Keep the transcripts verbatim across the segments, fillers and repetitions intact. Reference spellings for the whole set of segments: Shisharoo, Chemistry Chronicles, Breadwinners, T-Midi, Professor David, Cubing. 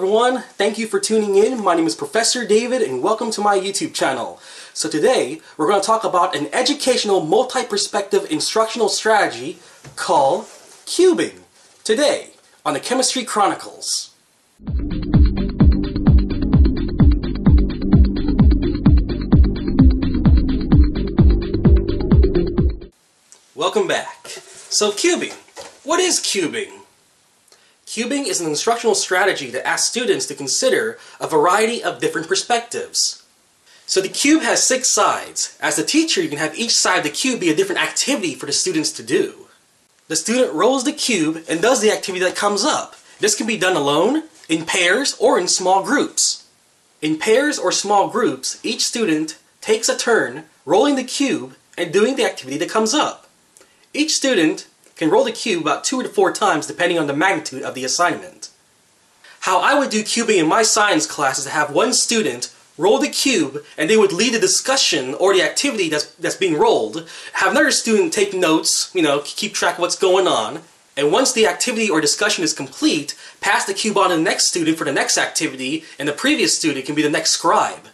everyone, thank you for tuning in. My name is Professor David and welcome to my YouTube channel. So today we're going to talk about an educational multi-perspective instructional strategy called cubing, today on the Chemistry Chronicles. Welcome back. So cubing, what is cubing? Cubing is an instructional strategy that asks students to consider a variety of different perspectives. So the cube has six sides. As a teacher, you can have each side of the cube be a different activity for the students to do. The student rolls the cube and does the activity that comes up. This can be done alone, in pairs, or in small groups. In pairs or small groups, each student takes a turn rolling the cube and doing the activity that comes up. Each student can roll the cube about two to four times depending on the magnitude of the assignment. How I would do cubing in my science class is to have one student roll the cube and they would lead the discussion or the activity that's, that's being rolled, have another student take notes, you know, keep track of what's going on, and once the activity or discussion is complete, pass the cube on to the next student for the next activity, and the previous student can be the next scribe.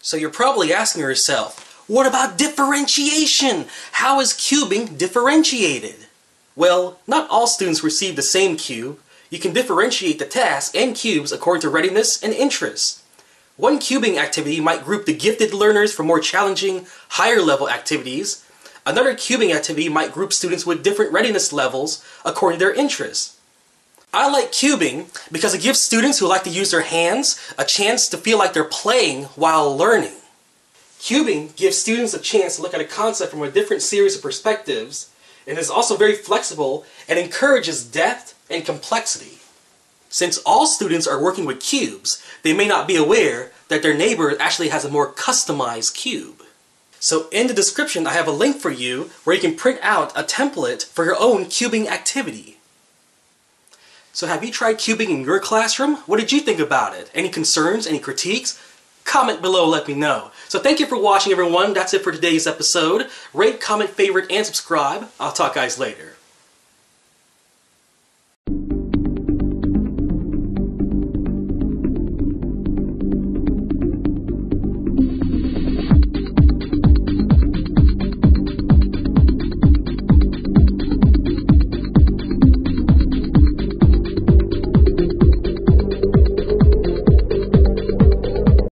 So you're probably asking yourself, what about differentiation? How is cubing differentiated? Well, not all students receive the same cube. You can differentiate the tasks and cubes according to readiness and interest. One cubing activity might group the gifted learners for more challenging, higher-level activities. Another cubing activity might group students with different readiness levels according to their interests. I like cubing because it gives students who like to use their hands a chance to feel like they're playing while learning. Cubing gives students a chance to look at a concept from a different series of perspectives, and is also very flexible and encourages depth and complexity. Since all students are working with cubes, they may not be aware that their neighbor actually has a more customized cube. So in the description, I have a link for you where you can print out a template for your own cubing activity. So have you tried cubing in your classroom? What did you think about it? Any concerns? Any critiques? Comment below, let me know. So thank you for watching, everyone. That's it for today's episode. Rate, comment, favorite, and subscribe. I'll talk guys later.